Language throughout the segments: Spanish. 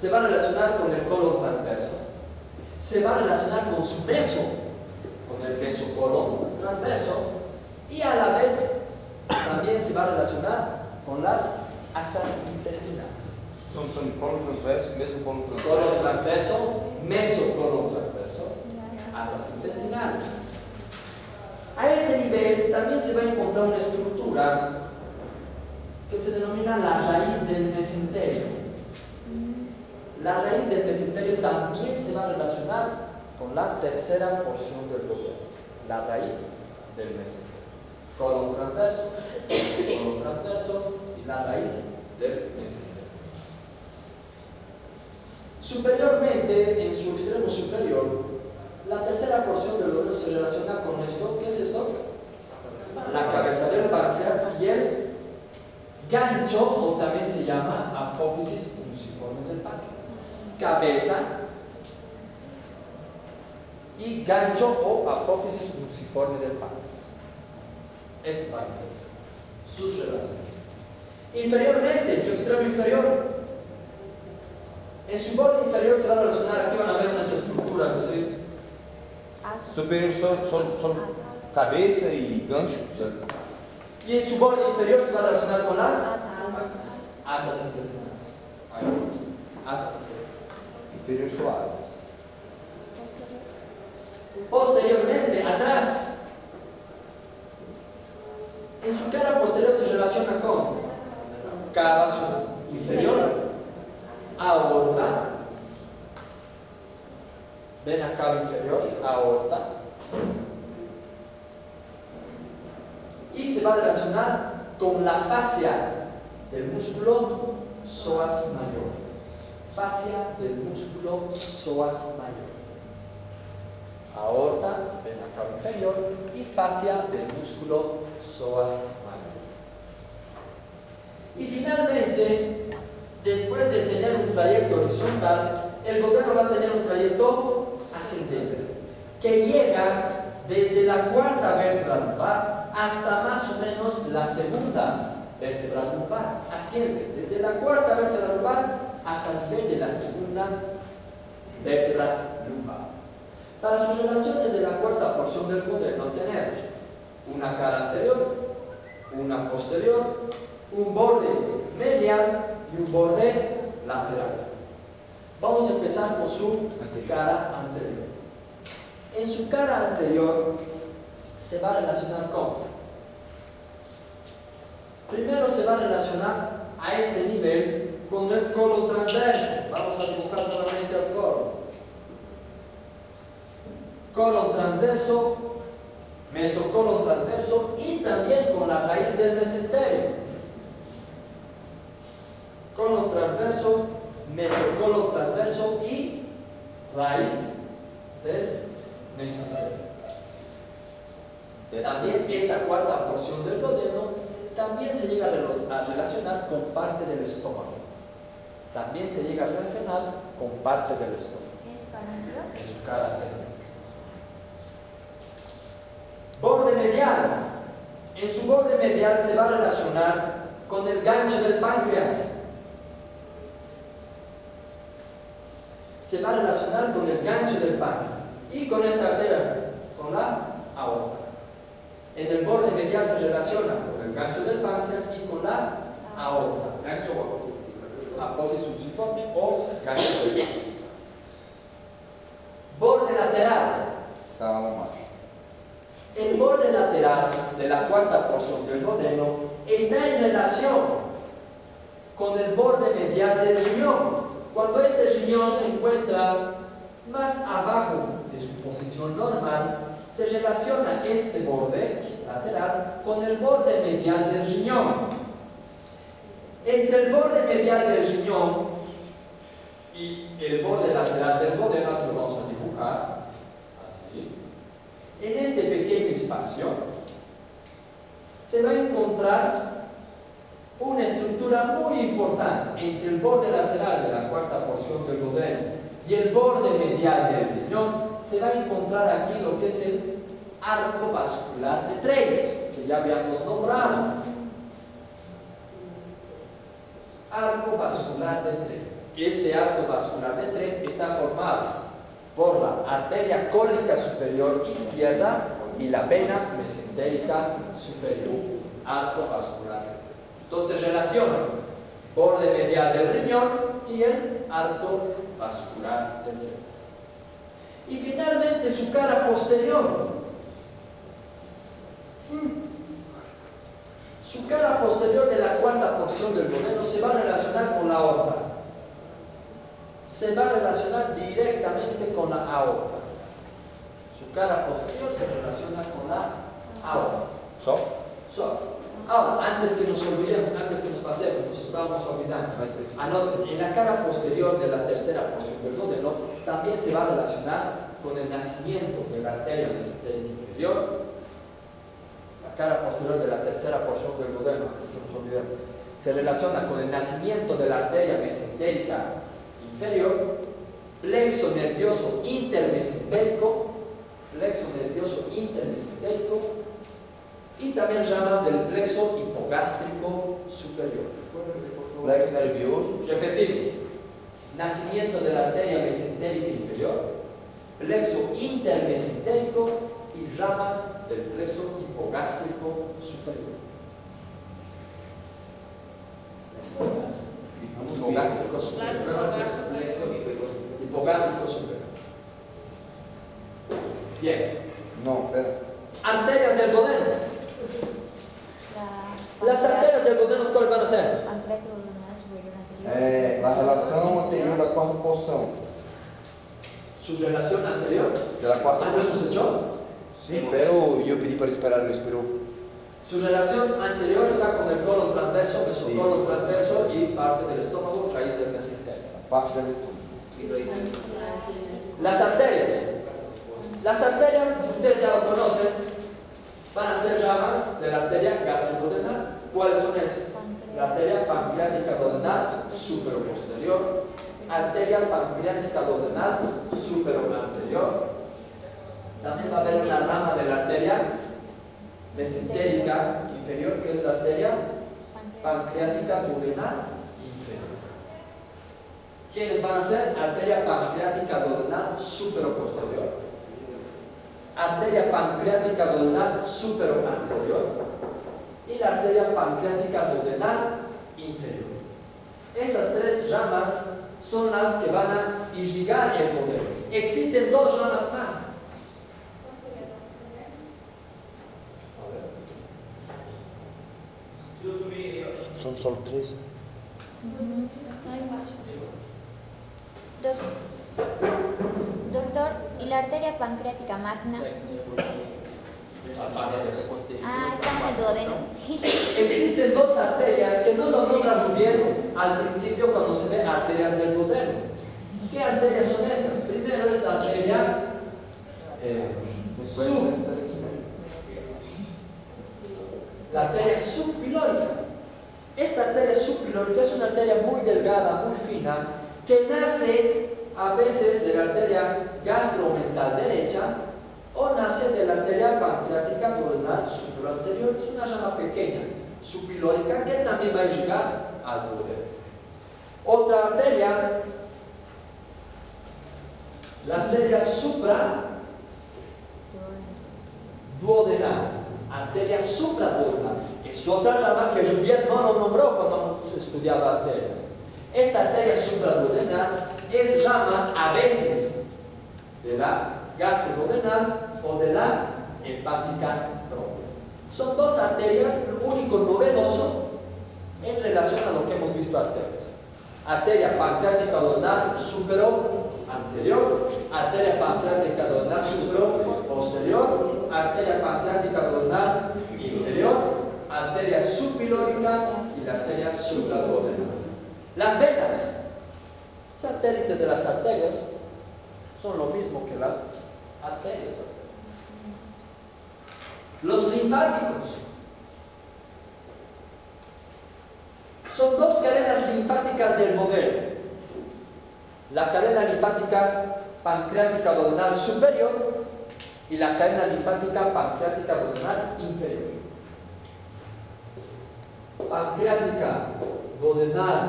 se va a relacionar con el colon transverso, se va a relacionar con su beso, con el besocolon transverso, y a la vez también se va a relacionar con las asas intestinales. Son colon transverso, mesocolon transverso. Colon transverso, mesocolon transverso, asas intestinales. A este nivel también se va a encontrar una estructura que se denomina la raíz del mesenterio. La raíz del mesenterio también se va a relacionar con la tercera porción del globo, la raíz del mesenterio. Colon transverso y la raíz del mesenterio. Superiormente, en su extremo superior, la tercera porción del globo se relaciona con esto. ¿Qué es esto? La cabeza del páncreas y el gancho, o también se llama apófisis fusiforme del páncreas. Cabeza y gancho o apófisis fusiforme del páncreas. Esa es sus relaciones. Inferiormente, en su extremo inferior, en su borde inferior se va a relacionar, aquí van a ver unas estructuras así. Superior son cabeza y gancho. Y en su borde inferior se va a relacionar con las asas intestinales. Asas inferior suaves. Posteriormente, atrás, en su cara posterior se relaciona con cava inferior, aorta, vena cava inferior, aorta, y se va a relacionar con la fascia del músculo psoas mayor. Fascia del músculo psoas mayor. Aorta, vena cava inferior y fascia del músculo psoas mayor. Y finalmente, después de tener un trayecto horizontal, el gobierno va a tener un trayecto ascendente, que llega desde la cuarta vértebra lumbar hasta más o menos la segunda vértebra lumbar. Asciende desde la cuarta vértebra lumbar hasta el nivel de la segunda vértebra lumbar. Para sus relaciones de la cuarta porción del cuaderno tenemos una cara anterior, una posterior, un borde medial y un borde lateral. Vamos a empezar con su cara anterior. En su cara anterior se va a relacionar con... Primero se va a relacionar a este nivel con el colon transverso. Vamos a buscar nuevamente el colon. Colon transverso, mesocolon transverso y también con la raíz del mesenterio. Colon transverso, mesocolon transverso y raíz del mesenterio. También esta cuarta porción del duodeno también se llega a relacionar con parte del estómago. También se llega a relacionar con parte del estómago. En su cara anterior. Borde medial. En su borde medial se va a relacionar con el gancho del páncreas. Se va a relacionar con el gancho del páncreas y con esta arteria, con la aorta. En el borde medial se relaciona con el gancho del páncreas y con la aorta. Gancho o aorta. Apófisis fusiforme o gancho del páncreas. Borde lateral. El borde lateral de la cuarta porción del duodeno está en relación con el borde medial del riñón. Cuando este riñón se encuentra más abajo de su posición normal, se relaciona este borde lateral con el borde medial del riñón. Entre el borde medial del riñón y el borde lateral del duodeno, que lo vamos a dibujar así, en este pequeño espacio se va a encontrar una estructura muy importante. Entre el borde lateral de la cuarta porción del duodeno y el borde medial del riñón se va a encontrar aquí lo que es el arco vascular de Treitz, que ya habíamos nombrado. Arco vascular de Treitz. Este arco vascular de Treitz está formado por la arteria cólica superior izquierda y la vena mesentérica superior, arco vascular. Entonces relacionan borde medial del riñón y el arco vascular del riñón. Y finalmente su cara posterior. Su cara posterior de la cuarta porción del modelo se va a relacionar con la aorta. Se va a relacionar directamente con la aorta. Su cara posterior se relaciona con la aorta. Ahora, antes que nos olvidemos, antes que nos pasemos, nos estábamos olvidando. Anoten, en la cara posterior de la tercera porción del modelo también se va a relacionar con el nacimiento de la arteria mesentérica inferior. La cara posterior de la tercera porción del modelo, nos olvidemos, se relaciona con el nacimiento de la arteria mesentérica inferior, plexo nervioso intermesentérico, y también llaman del plexo hipogástrico superior. Plexo nervioso. Repetimos. Nacimiento de la arteria mesentérica inferior, plexo intermesentérico y ramas del plexo hipogástrico superior. Hipogástrico superior. Bien. No, pero. Arterias del modelo. Las arterias del modelo, ¿cuáles van a ser? La relación anterior da quarta porção. Su relación anterior? De la cuarta. ¿Ah, no se echó? Sí, pero yo pedí para esperar, lo esperó. Su relación anterior está con el colon transverso, mesocolon transverso y parte del estómago, raíz del mesenterio. Parte del estómago. Las arterias. Las arterias, ustedes ya lo conocen. Van a ser ramas de la arteria gastroduodenal. ¿Cuáles son esas? La arteria pancreática duodenal superposterior, arteria pancreática duodenal superanterior. También va a haber una rama de la arteria mesentérica inferior, que es la arteria pancreática duodenal inferior. ¿Quiénes van a ser? Arteria pancreática duodenal superposterior, arteria pancreática duodenal superanterior y la arteria pancreática duodenal inferior. Esas tres ramas son las que van a irrigar el modelo. Existen dos ramas más. Son solo tres. Doctor, ¿y la arteria pancreática magna? Está en el duodeno. Existen dos arterias que no lo notan bien al principio cuando se ve arterias del duodeno. ¿Qué arterias son estas? Primero es la arteria subpilórica. Esta arteria subpilórica es una arteria muy delgada, muy fina, que nace a veces de la arteria gastromental derecha o nace de la arteria pancreática duodenal superanterior. Es una rama pequeña, subpilórica, que también va a llegar al duodeno. Otra arteria, la arteria supraduodenal, es otra rama que Juliet no lo nombró cuando hemos estudiado arterias. Esta arteria supraduodenal es rama a veces de la gastroduodenal o de la hepática propia. Son dos arterias, lo único novedoso en relación a lo que hemos visto arterias. Arteria pancreática duodenal superanterior, arteria pancreática duodenal superposterior, arteria pancreática duodenal inferior, arteria subpilórica y la arteria supraduodenal. Las venas, satélites de las arterias, son lo mismo que las arterias. Los linfáticos son dos cadenas linfáticas del modelo: la cadena linfática pancreática duodenal superior y la cadena linfática pancreática duodenal inferior. Pancreática duodenal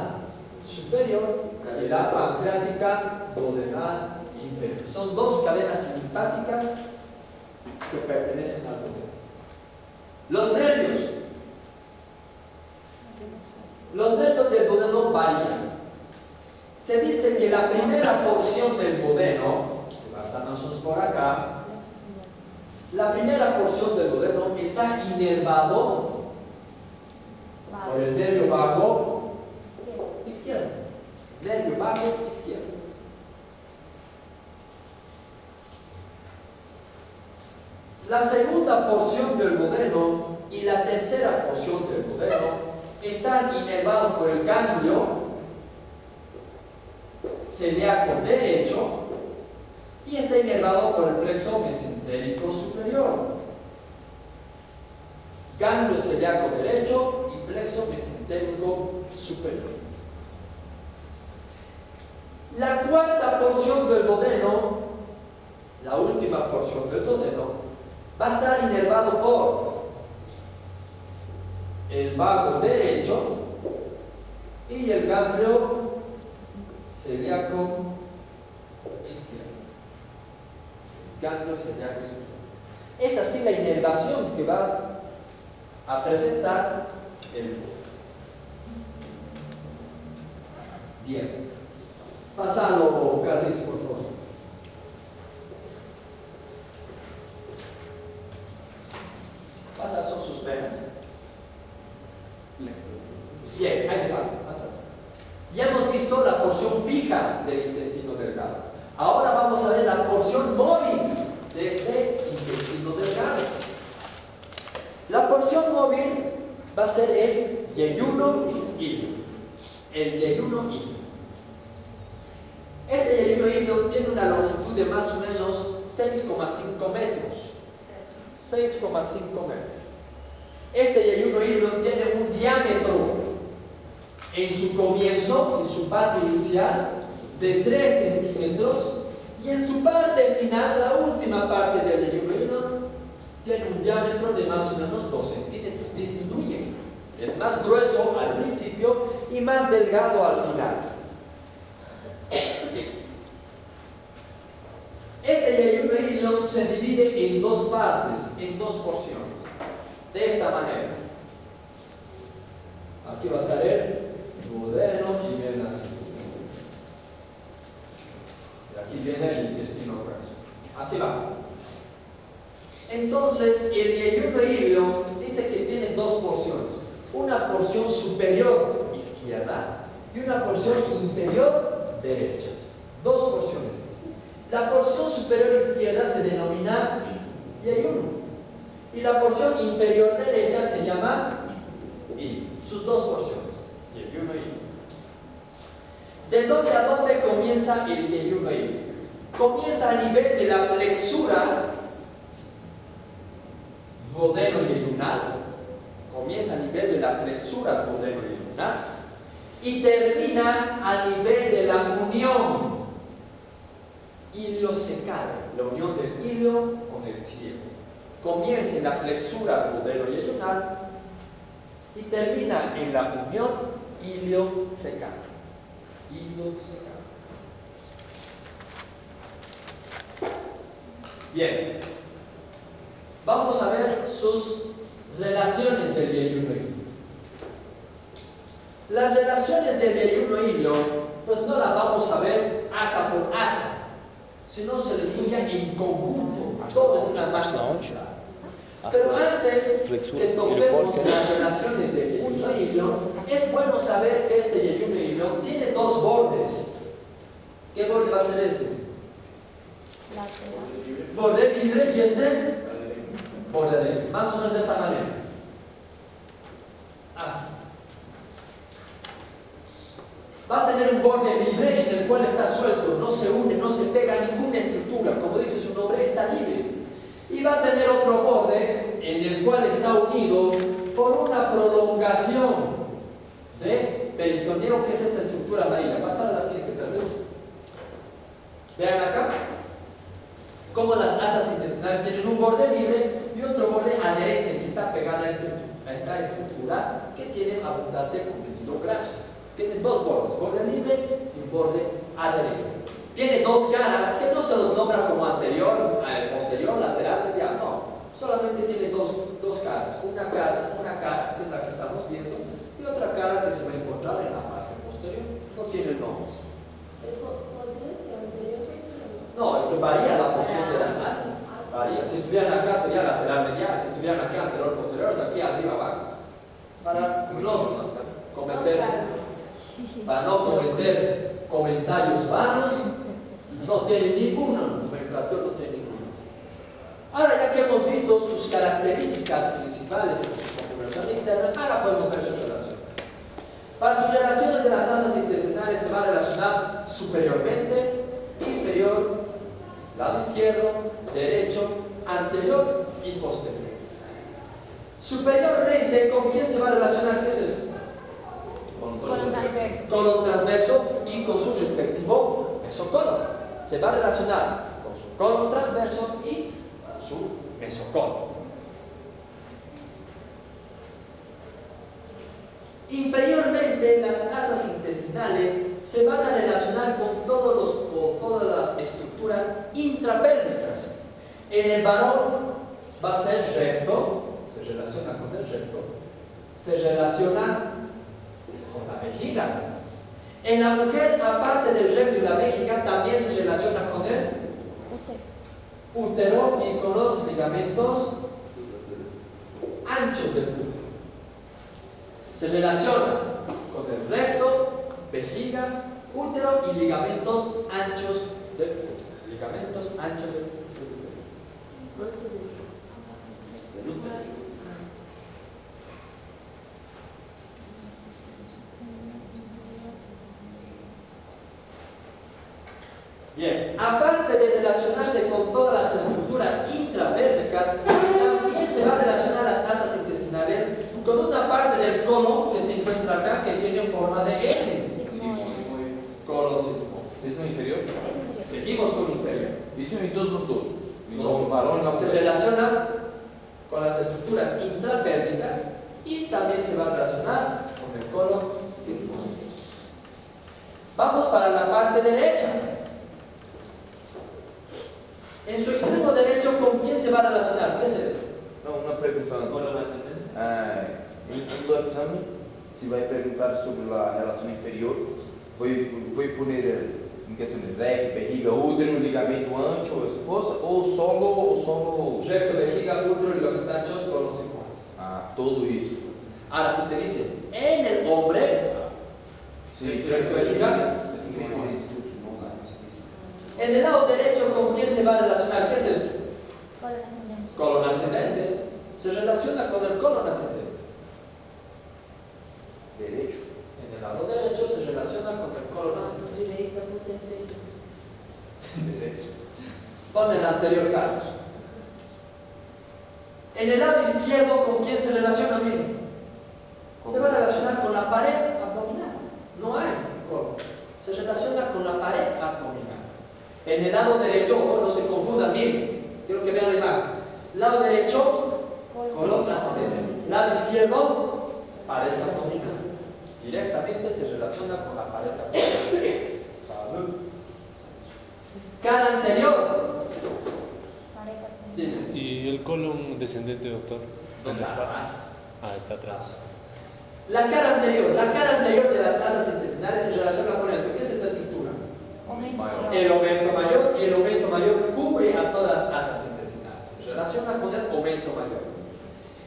superior cavidad pancreática, duodenal e inferior. Son dos cadenas linfáticas que pertenecen al duodeno. Los nervios. Los nervios del duodeno varían. Se dice que la primera porción del duodeno, que bastan nosotros por acá, la primera porción del duodeno está inervado por el nervio vago izquierdo. Nervio vago izquierdo. La segunda porción del duodeno y la tercera porción del duodeno están inervados por el ganglio celíaco derecho y está inervado por el plexo mesentérico superior. Ganglio celíaco derecho y plexo mesentérico superior. La cuarta porción del duodeno, la última porción del duodeno, va a estar inervado por el vago derecho y el ganglio celíaco izquierdo. Ganglio celíaco izquierdo. Es así la inervación que va a presentar el duodeno. Bien. Pasalo, Carlitos, por favor. ¿Cuántas son sus venas? Bien, ahí te va. Ya hemos visto la porción fija del intestino delgado. Ahora vamos a ver la porción móvil de este intestino delgado. La porción móvil va a ser el yeyuno hilo. El yeyuno hilo. Este yeyuno hilo tiene una longitud de más o menos 6,5 metros. 6,5 metros. Este yeyuno hilo tiene un diámetro en su comienzo, en su parte inicial, de 3 centímetros y en su parte final, la última parte del yeyuno hilo, tiene un diámetro de más o menos 2 centímetros. Disminuye. Es más grueso al principio y más delgado al final. Este yeyuno hilo se divide en dos partes, en dos porciones, de esta manera. Aquí va a estar el duodeno y el nacimiento. Y aquí viene el intestino grueso. Así va. Entonces, el yeyuno hilo dice que tiene dos porciones. Una porción superior izquierda y una porción inferior derecha. Dos porciones. La porción superior izquierda se denomina yeyuno y la porción inferior derecha se llama hilo. Sus dos porciones, yeyuno hilo. ¿De dónde a dónde comienza el yeyuno hilo? Comienza a nivel de la flexura duodeno-yeyunal. Comienza a nivel de la flexura duodeno-yeyunal y termina a nivel de la unión ileocecal, la unión del hilo con el ciego. Comienza en la flexura duodeno-yeyunal y termina en la unión ileocecal. Bien, vamos a ver sus relaciones del yeyuno hilo. Las relaciones del yeyuno hilo, pues no las vamos a ver asa por asa, sino se les estudia en conjunto, todo en una masa. Pero antes que toquemos las relaciones del yeyuno hilo, es bueno saber que este yeyuno hilo tiene dos bordes. ¿Qué borde va a ser este? Borde libre y este borde libre. Más o menos de esta manera. Va a tener un borde libre en el cual está suelto, no se une, no se pega a ninguna estructura, como dice su nombre, está libre. Y va a tener otro borde en el cual está unido por una prolongación de peritoneo, que es esta estructura amarilla. Pasar a la siguiente tabla. Vean acá cómo las asas intestinales tienen un borde libre y otro borde adherente que está pegada a esta estructura que tiene abundante contenido graso. tiene dos bordes, borde libre y borde adherido. Tiene dos caras que no se los nombra como anterior, posterior, lateral, medial, no. Solamente tiene dos caras. Una cara que es la que estamos viendo y otra cara que se va a encontrar en la parte posterior. No tiene nombres. No, es que varía la posición de las masas. Varía. Si estuvieran acá sería lateral medial, si estuvieran acá anterior, posterior, de aquí arriba, abajo. Para no cometer comentarios vanos, no tiene ninguna nomenclatura, no tiene ninguna. Ahora, ya que hemos visto sus características principales en su configuración externa, ahora podemos ver sus relaciones. Para sus relaciones de las asas intestinales se va a relacionar superiormente, inferior, lado izquierdo, derecho, anterior y posterior. Superiormente, ¿con quién se va a relacionar? ¿Qué es eso? Con el transverso y con su respectivo mesocono. Se va a relacionar con su cono transverso y con su mesocono. Inferiormente, las asas intestinales se van a relacionar con todas las estructuras intrapélvicas. En el varón va a ser recto, se relaciona con el recto, se relaciona con la vejiga. En la mujer, aparte del recto y la vejiga, también se relaciona con el útero y con los ligamentos anchos del útero. Se relaciona con el recto, vejiga, útero y ligamentos anchos del útero. Ligamentos anchos del útero. Bien, aparte de relacionarse con todas las estructuras intrapélvicas, también se va a relacionar las asas intestinales con una parte del cono que se encuentra acá, que tiene forma de S. Cono sigmoide. Inferior. Seguimos con inferior. Se relaciona con las estructuras intrapélvicas y también se va a relacionar con el cono sigmoide. Vamos para la parte derecha. En su extremo derecho, ¿con quién se va a relacionar? ¿Qué es eso? No, una pregunta. No exame, si va a preguntar sobre la relación inferior, voy a poner en cuestión de recto, vejiga, útero, ligamento ancho, esposa, o solo recto, vejiga, útero, ligamentos anchos, con los iguales. Ah, todo eso. Ahora, si te dice, en el hombre, sí, recto, vejiga, en el lado derecho, ¿con quién se va a relacionar? ¿Qué es el colon ascendente? Se relaciona con el colon ascendente. Derecho. En el lado derecho se relaciona con el colon ascendente. Derecho. Pon el anterior, Carlos. En el lado izquierdo, ¿con quién se relaciona? Miren. Se va a relacionar con la pared abdominal. No hay colon. Se relaciona con la pared abdominal. En el lado derecho, ojo, no se confundan, miren, quiero que vean la imagen. Lado derecho, colon ascendente. Lado izquierdo, pared abdominal. Directamente se relaciona con la pared abdominal. Salud. Cara anterior. ¿Y el colon descendente, doctor? ¿Dónde está? Atrás. Ah, está atrás. La cara anterior de las asas intestinales se relaciona con esto. ¿Qué es esta estructura? El omento mayor, y el omento mayor cubre a todas las asas intestinales. Se relaciona con el omento mayor.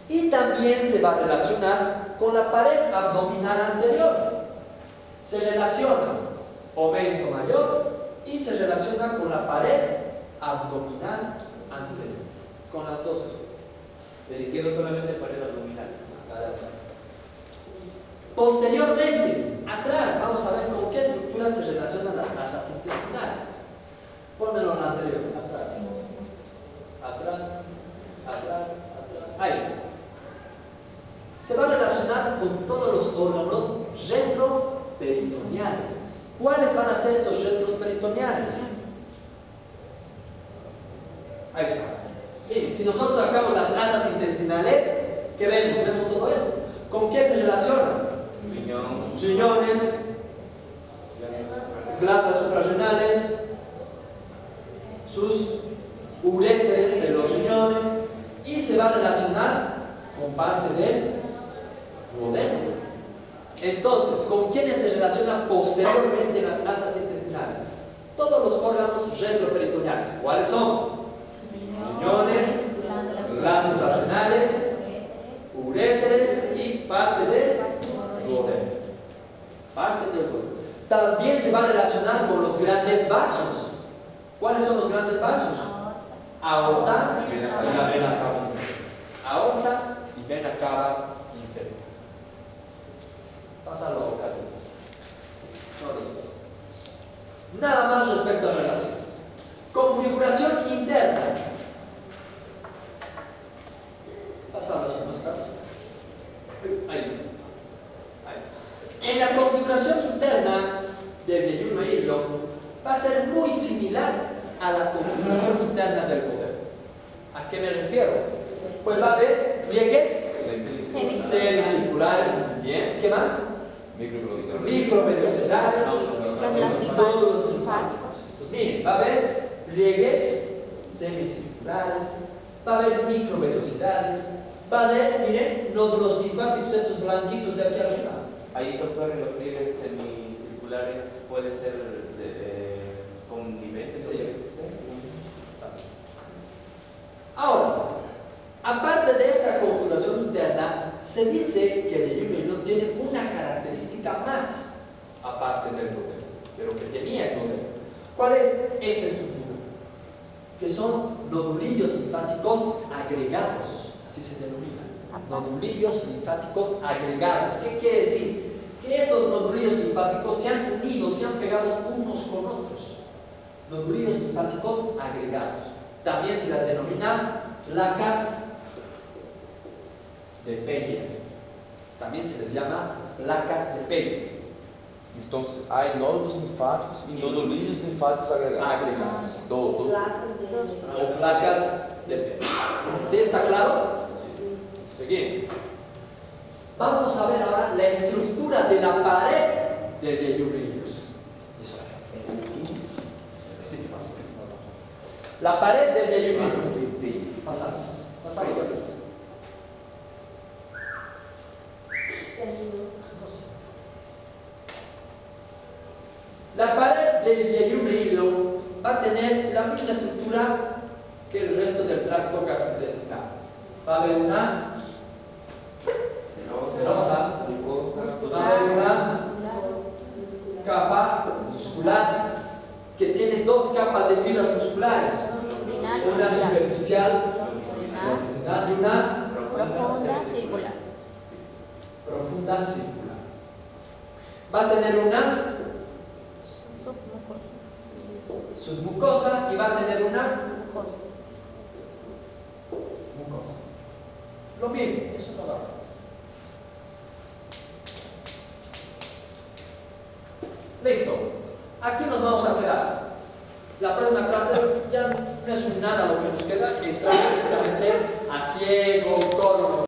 Y también se va a relacionar con la pared abdominal anterior. Se relaciona omento mayor y se relaciona con la pared abdominal anterior. Con las dos. Del izquierdo solamente pared abdominal. Posteriormente, atrás, vamos a ver con qué estructuras se relacionan las asas intestinales. Pónmelo en anterior, atrás. Atrás. Ahí. Se va a relacionar con todos los órganos retroperitoneales. ¿Cuáles van a ser estos retroperitoneales? Ahí está. Miren, si nosotros sacamos las asas intestinales, ¿qué vemos? Vemos todo esto. ¿Con qué se relaciona? Riñón, riñones, glándulas suprarrenales, sus uréteres de los riñones, y se va a relacionar con parte del duodeno. Entonces, ¿con quiénes se relaciona posteriormente las plazas intestinales? Todos los órganos retroperitoneales. ¿Cuáles son? Riñones, glándulas suprarrenales, uréteres y parte del duodeno. Parte del duodeno. También se va a relacionar con los grandes vasos. ¿Cuáles son los grandes vasos? Aorta y la vena cava. Aorta y vena cava inferior. Pásalo a boca. Nada más respecto a relaciones. Configuración interna. Pásalo así más tarde. Ahí. En la configuración interna del yeyuno híbrido va a ser muy similar a la configuración interna del poder. ¿A qué me refiero? Pues va a haber pliegues semicirculares también. ¿Qué más? Microvenosidades, nódulos linfáticos. Pues miren, va a haber pliegues semicirculares, va a haber microvenosidades, va a haber, miren, nódulos linfáticos, estos blanquitos de aquí arriba. Ahí, doctor, los pliegues semicirculares pueden ser con niveles. Sí. Ahora, aparte de esta configuración interna, se dice que el yeyuno tiene una característica más, aparte del duodeno, pero que tenía el duodeno. ¿Cuál es esta estructura? Que son nodulillos linfáticos agregados, así se denomina. Nodulillos linfáticos agregados. ¿Qué quiere decir? Que estos nodulillos linfáticos se han unido, se han pegado unos con otros. Nodulillos linfáticos agregados. También se las denominan placas de Peyer. También se les llama placas de Peyer. Entonces hay nódulos linfáticos y nodulillos linfáticos agregados. Dos. O placas de Peyer. ¿Sí está claro? Seguimos. Vamos a ver ahora la estructura de la pared del yeyuno híbrido. La pared del yeyuno híbrido. Pasamos. Pasamos. La pared del yeyuno híbrido va a tener la misma estructura que el resto del tracto gastrointestinal. Va a haber una serosa, va a haber una capa muscular que tiene dos capas de fibras musculares, una superficial y una profunda circular. Va a tener una submucosa y va a tener una mucosa. Lo mismo, eso no da. Listo, aquí nos vamos a quedar. La próxima clase ya no es nada lo que nos queda, que entramos directamente a ciego, todo.